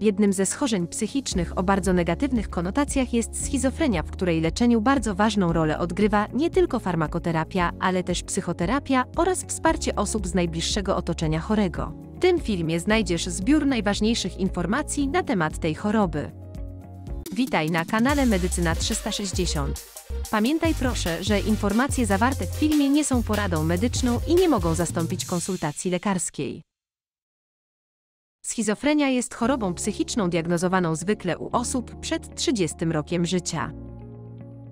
Jednym ze schorzeń psychicznych o bardzo negatywnych konotacjach jest schizofrenia, w której leczeniu bardzo ważną rolę odgrywa nie tylko farmakoterapia, ale też psychoterapia oraz wsparcie osób z najbliższego otoczenia chorego. W tym filmie znajdziesz zbiór najważniejszych informacji na temat tej choroby. Witaj na kanale Medycyna 360. Pamiętaj proszę, że informacje zawarte w filmie nie są poradą medyczną i nie mogą zastąpić konsultacji lekarskiej. Schizofrenia jest chorobą psychiczną diagnozowaną zwykle u osób przed 30 rokiem życia.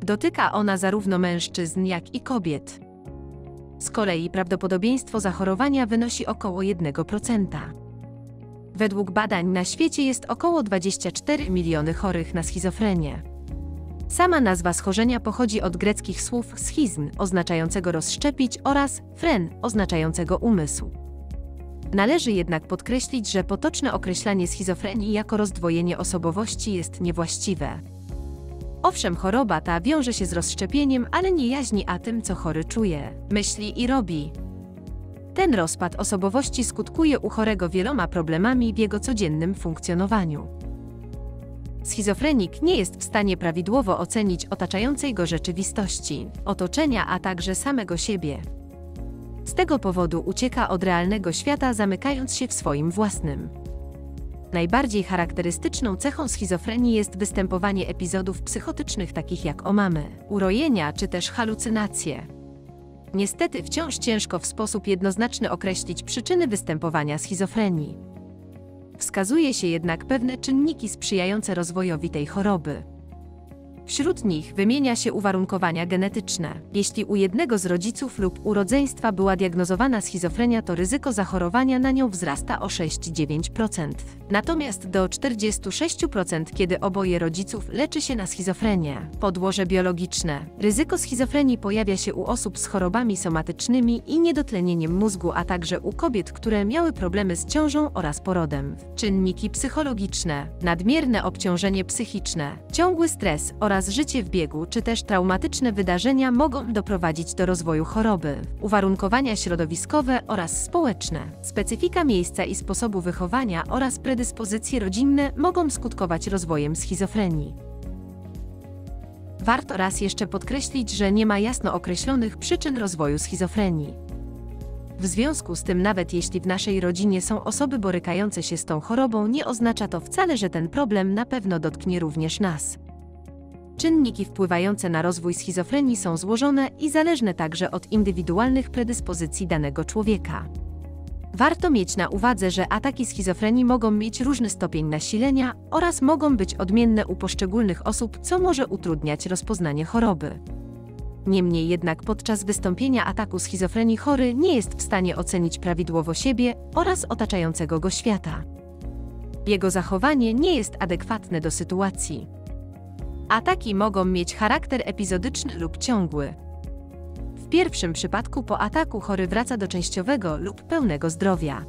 Dotyka ona zarówno mężczyzn, jak i kobiet. Z kolei prawdopodobieństwo zachorowania wynosi około 1%. Według badań na świecie jest około 24 miliony chorych na schizofrenię. Sama nazwa schorzenia pochodzi od greckich słów schizm, oznaczającego rozszczepić, oraz fren, oznaczającego umysł. Należy jednak podkreślić, że potoczne określanie schizofrenii jako rozdwojenie osobowości jest niewłaściwe. Owszem, choroba ta wiąże się z rozszczepieniem, ale nie jaźni a tym, co chory czuje, myśli i robi. Ten rozpad osobowości skutkuje u chorego wieloma problemami w jego codziennym funkcjonowaniu. Schizofrenik nie jest w stanie prawidłowo ocenić otaczającej go rzeczywistości, otoczenia, a także samego siebie. Z tego powodu ucieka od realnego świata, zamykając się w swoim własnym. Najbardziej charakterystyczną cechą schizofrenii jest występowanie epizodów psychotycznych takich jak omamy, urojenia czy też halucynacje. Niestety wciąż ciężko w sposób jednoznaczny określić przyczyny występowania schizofrenii. Wskazuje się jednak pewne czynniki sprzyjające rozwojowi tej choroby. Wśród nich wymienia się uwarunkowania genetyczne. Jeśli u jednego z rodziców lub u rodzeństwa była diagnozowana schizofrenia, to ryzyko zachorowania na nią wzrasta o 6–9%. Natomiast do 46%, kiedy oboje rodziców leczy się na schizofrenię. Podłoże biologiczne. Ryzyko schizofrenii pojawia się u osób z chorobami somatycznymi i niedotlenieniem mózgu, a także u kobiet, które miały problemy z ciążą oraz porodem. Czynniki psychologiczne. Nadmierne obciążenie psychiczne, ciągły stres oraz życie w biegu czy też traumatyczne wydarzenia mogą doprowadzić do rozwoju choroby. Uwarunkowania środowiskowe oraz społeczne, specyfika miejsca i sposobu wychowania oraz predyspozycje rodzinne mogą skutkować rozwojem schizofrenii. Warto raz jeszcze podkreślić, że nie ma jasno określonych przyczyn rozwoju schizofrenii. W związku z tym, nawet jeśli w naszej rodzinie są osoby borykające się z tą chorobą, nie oznacza to wcale, że ten problem na pewno dotknie również nas. Czynniki wpływające na rozwój schizofrenii są złożone i zależne także od indywidualnych predyspozycji danego człowieka. Warto mieć na uwadze, że ataki schizofrenii mogą mieć różny stopień nasilenia oraz mogą być odmienne u poszczególnych osób, co może utrudniać rozpoznanie choroby. Niemniej jednak podczas wystąpienia ataku schizofrenii chory nie jest w stanie ocenić prawidłowo siebie oraz otaczającego go świata. Jego zachowanie nie jest adekwatne do sytuacji. Ataki mogą mieć charakter epizodyczny lub ciągły. W pierwszym przypadku po ataku chory wraca do częściowego lub pełnego zdrowia.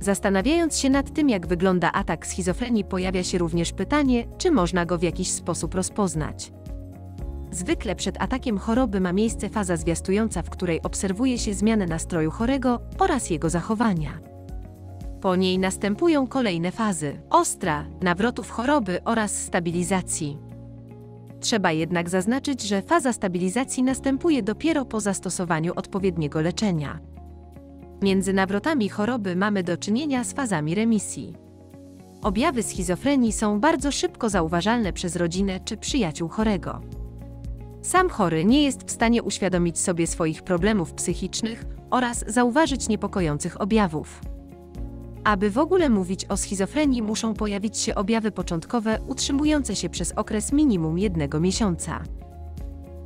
Zastanawiając się nad tym, jak wygląda atak schizofrenii, pojawia się również pytanie, czy można go w jakiś sposób rozpoznać. Zwykle przed atakiem choroby ma miejsce faza zwiastująca, w której obserwuje się zmianę nastroju chorego oraz jego zachowania. Po niej następują kolejne fazy: ostra, nawrotów choroby oraz stabilizacji. Trzeba jednak zaznaczyć, że faza stabilizacji następuje dopiero po zastosowaniu odpowiedniego leczenia. Między nawrotami choroby mamy do czynienia z fazami remisji. Objawy schizofrenii są bardzo szybko zauważalne przez rodzinę czy przyjaciół chorego. Sam chory nie jest w stanie uświadomić sobie swoich problemów psychicznych oraz zauważyć niepokojących objawów. Aby w ogóle mówić o schizofrenii, muszą pojawić się objawy początkowe utrzymujące się przez okres minimum 1 miesiąca.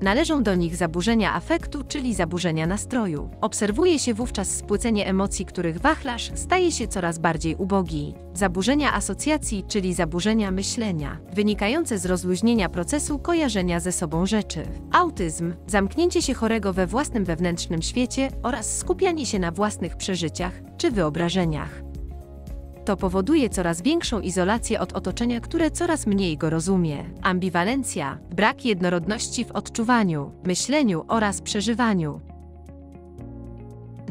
Należą do nich zaburzenia afektu, czyli zaburzenia nastroju. Obserwuje się wówczas spłycenie emocji, których wachlarz staje się coraz bardziej ubogi. Zaburzenia asocjacji, czyli zaburzenia myślenia, wynikające z rozluźnienia procesu kojarzenia ze sobą rzeczy. Autyzm, zamknięcie się chorego we własnym wewnętrznym świecie oraz skupianie się na własnych przeżyciach czy wyobrażeniach. To powoduje coraz większą izolację od otoczenia, które coraz mniej go rozumie. Ambiwalencja, brak jednorodności w odczuwaniu, myśleniu oraz przeżywaniu.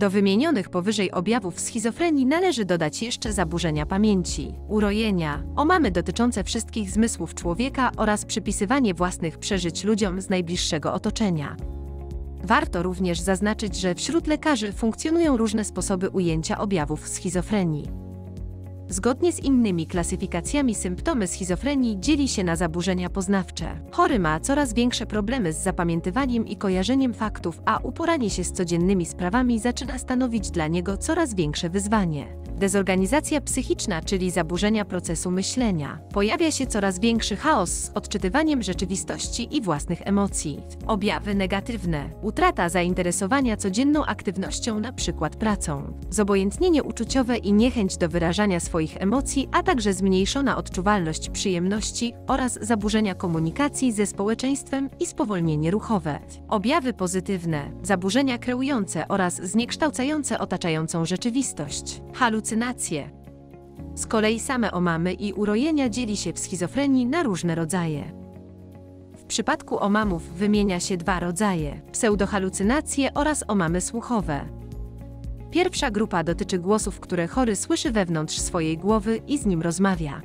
Do wymienionych powyżej objawów schizofrenii należy dodać jeszcze zaburzenia pamięci, urojenia, omamy dotyczące wszystkich zmysłów człowieka oraz przypisywanie własnych przeżyć ludziom z najbliższego otoczenia. Warto również zaznaczyć, że wśród lekarzy funkcjonują różne sposoby ujęcia objawów schizofrenii. Zgodnie z innymi klasyfikacjami symptomy schizofrenii dzieli się na zaburzenia poznawcze. Chory ma coraz większe problemy z zapamiętywaniem i kojarzeniem faktów, a uporanie się z codziennymi sprawami zaczyna stanowić dla niego coraz większe wyzwanie. Dezorganizacja psychiczna, czyli zaburzenia procesu myślenia. Pojawia się coraz większy chaos z odczytywaniem rzeczywistości i własnych emocji. Objawy negatywne. Utrata zainteresowania codzienną aktywnością, np. pracą. Zobojętnienie uczuciowe i niechęć do wyrażania swoich emocji, a także zmniejszona odczuwalność przyjemności oraz zaburzenia komunikacji ze społeczeństwem i spowolnienie ruchowe. Objawy pozytywne. Zaburzenia kreujące oraz zniekształcające otaczającą rzeczywistość. Halucynacje. Z kolei same omamy i urojenia dzieli się w schizofrenii na różne rodzaje. W przypadku omamów wymienia się dwa rodzaje: pseudohalucynacje oraz omamy słuchowe. Pierwsza grupa dotyczy głosów, które chory słyszy wewnątrz swojej głowy i z nim rozmawia.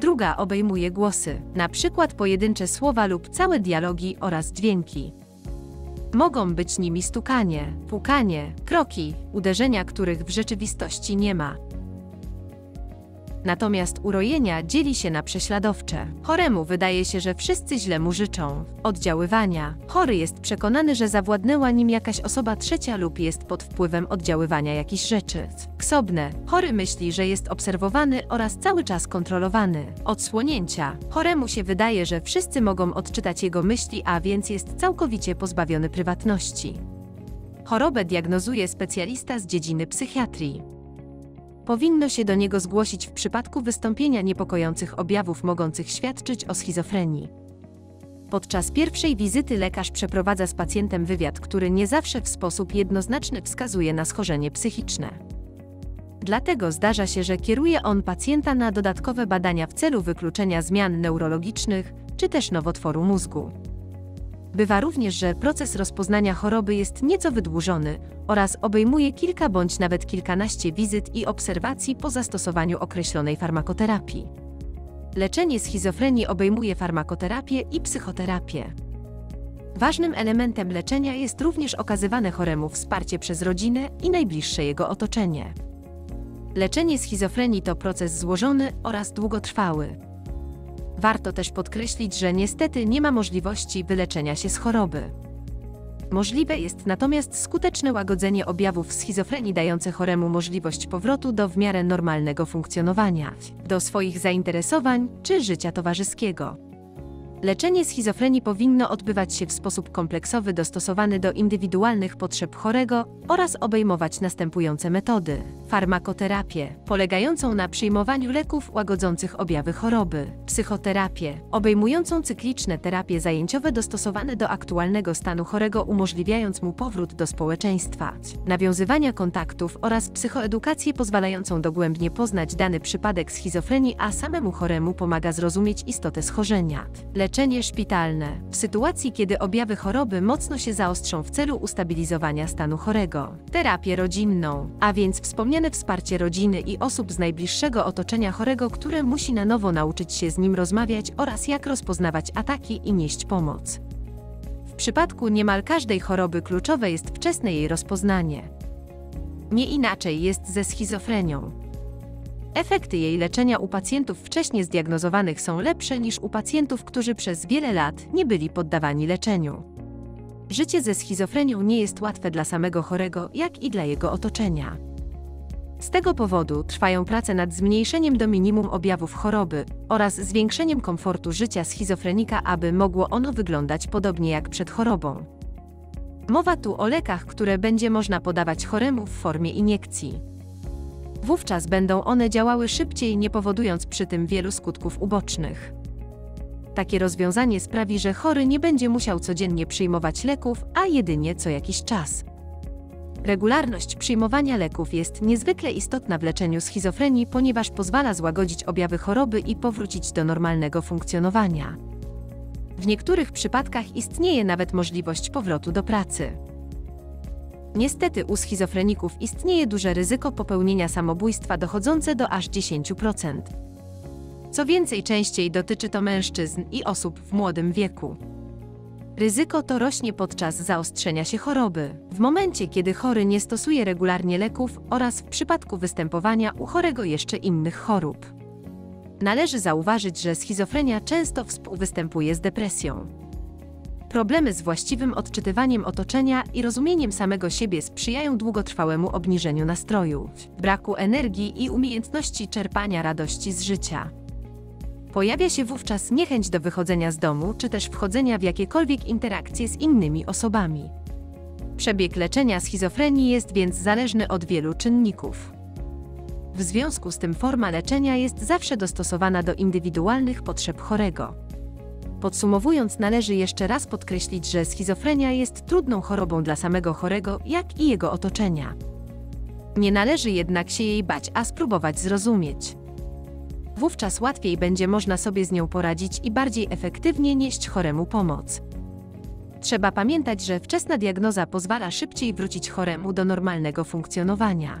Druga obejmuje głosy, np. pojedyncze słowa lub całe dialogi oraz dźwięki. Mogą być nimi stukanie, pukanie, kroki, uderzenia, których w rzeczywistości nie ma. Natomiast urojenia dzieli się na prześladowcze. Choremu wydaje się, że wszyscy źle mu życzą. Oddziaływania. Chory jest przekonany, że zawładnęła nim jakaś osoba trzecia lub jest pod wpływem oddziaływania jakichś rzeczy. Ksobne. Chory myśli, że jest obserwowany oraz cały czas kontrolowany. Odsłonięcia. Choremu się wydaje, że wszyscy mogą odczytać jego myśli, a więc jest całkowicie pozbawiony prywatności. Chorobę diagnozuje specjalista z dziedziny psychiatrii. Powinno się do niego zgłosić w przypadku wystąpienia niepokojących objawów mogących świadczyć o schizofrenii. Podczas pierwszej wizyty lekarz przeprowadza z pacjentem wywiad, który nie zawsze w sposób jednoznaczny wskazuje na schorzenie psychiczne. Dlatego zdarza się, że kieruje on pacjenta na dodatkowe badania w celu wykluczenia zmian neurologicznych czy też nowotworu mózgu. Bywa również, że proces rozpoznania choroby jest nieco wydłużony oraz obejmuje kilka bądź nawet kilkanaście wizyt i obserwacji po zastosowaniu określonej farmakoterapii. Leczenie schizofrenii obejmuje farmakoterapię i psychoterapię. Ważnym elementem leczenia jest również okazywane choremu wsparcie przez rodzinę i najbliższe jego otoczenie. Leczenie schizofrenii to proces złożony oraz długotrwały. Warto też podkreślić, że niestety nie ma możliwości wyleczenia się z choroby. Możliwe jest natomiast skuteczne łagodzenie objawów schizofrenii dające choremu możliwość powrotu do w miarę normalnego funkcjonowania, do swoich zainteresowań czy życia towarzyskiego. Leczenie schizofrenii powinno odbywać się w sposób kompleksowy dostosowany do indywidualnych potrzeb chorego oraz obejmować następujące metody. Farmakoterapię, polegającą na przyjmowaniu leków łagodzących objawy choroby. Psychoterapię, obejmującą cykliczne terapie zajęciowe dostosowane do aktualnego stanu chorego, umożliwiając mu powrót do społeczeństwa. Nawiązywania kontaktów oraz psychoedukację pozwalającą dogłębnie poznać dany przypadek schizofrenii, a samemu choremu pomaga zrozumieć istotę schorzenia. Leczenie szpitalne. W sytuacji, kiedy objawy choroby mocno się zaostrzą w celu ustabilizowania stanu chorego. Terapię rodzinną, a więc wspomniane wsparcie rodziny i osób z najbliższego otoczenia chorego, które musi na nowo nauczyć się z nim rozmawiać oraz jak rozpoznawać ataki i nieść pomoc. W przypadku niemal każdej choroby kluczowe jest wczesne jej rozpoznanie. Nie inaczej jest ze schizofrenią. Efekty jej leczenia u pacjentów wcześnie zdiagnozowanych są lepsze niż u pacjentów, którzy przez wiele lat nie byli poddawani leczeniu. Życie ze schizofrenią nie jest łatwe dla samego chorego, jak i dla jego otoczenia. Z tego powodu trwają prace nad zmniejszeniem do minimum objawów choroby oraz zwiększeniem komfortu życia schizofrenika, aby mogło ono wyglądać podobnie jak przed chorobą. Mowa tu o lekach, które będzie można podawać choremu w formie iniekcji. Wówczas będą one działały szybciej, nie powodując przy tym wielu skutków ubocznych. Takie rozwiązanie sprawi, że chory nie będzie musiał codziennie przyjmować leków, a jedynie co jakiś czas. Regularność przyjmowania leków jest niezwykle istotna w leczeniu schizofrenii, ponieważ pozwala złagodzić objawy choroby i powrócić do normalnego funkcjonowania. W niektórych przypadkach istnieje nawet możliwość powrotu do pracy. Niestety u schizofreników istnieje duże ryzyko popełnienia samobójstwa dochodzące do aż 10%. Co więcej, częściej dotyczy to mężczyzn i osób w młodym wieku. Ryzyko to rośnie podczas zaostrzenia się choroby, w momencie kiedy chory nie stosuje regularnie leków oraz w przypadku występowania u chorego jeszcze innych chorób. Należy zauważyć, że schizofrenia często współwystępuje z depresją. Problemy z właściwym odczytywaniem otoczenia i rozumieniem samego siebie sprzyjają długotrwałemu obniżeniu nastroju, braku energii i umiejętności czerpania radości z życia. Pojawia się wówczas niechęć do wychodzenia z domu czy też wchodzenia w jakiekolwiek interakcje z innymi osobami. Przebieg leczenia schizofrenii jest więc zależny od wielu czynników. W związku z tym forma leczenia jest zawsze dostosowana do indywidualnych potrzeb chorego. Podsumowując, należy jeszcze raz podkreślić, że schizofrenia jest trudną chorobą dla samego chorego, jak i jego otoczenia. Nie należy jednak się jej bać, a spróbować zrozumieć. Wówczas łatwiej będzie można sobie z nią poradzić i bardziej efektywnie nieść choremu pomoc. Trzeba pamiętać, że wczesna diagnoza pozwala szybciej wrócić choremu do normalnego funkcjonowania.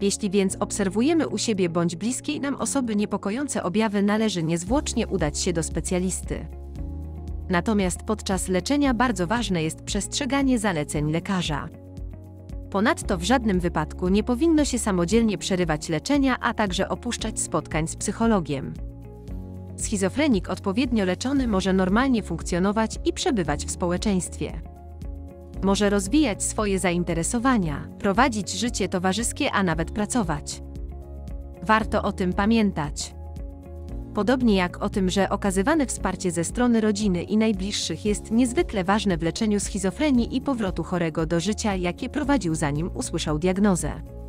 Jeśli więc obserwujemy u siebie bądź bliskiej nam osoby niepokojące objawy, należy niezwłocznie udać się do specjalisty. Natomiast podczas leczenia bardzo ważne jest przestrzeganie zaleceń lekarza. Ponadto w żadnym wypadku nie powinno się samodzielnie przerywać leczenia, a także opuszczać spotkań z psychologiem. Schizofrenik odpowiednio leczony może normalnie funkcjonować i przebywać w społeczeństwie. Może rozwijać swoje zainteresowania, prowadzić życie towarzyskie, a nawet pracować. Warto o tym pamiętać. Podobnie jak o tym, że okazywane wsparcie ze strony rodziny i najbliższych jest niezwykle ważne w leczeniu schizofrenii i powrotu chorego do życia, jakie prowadził, zanim usłyszał diagnozę.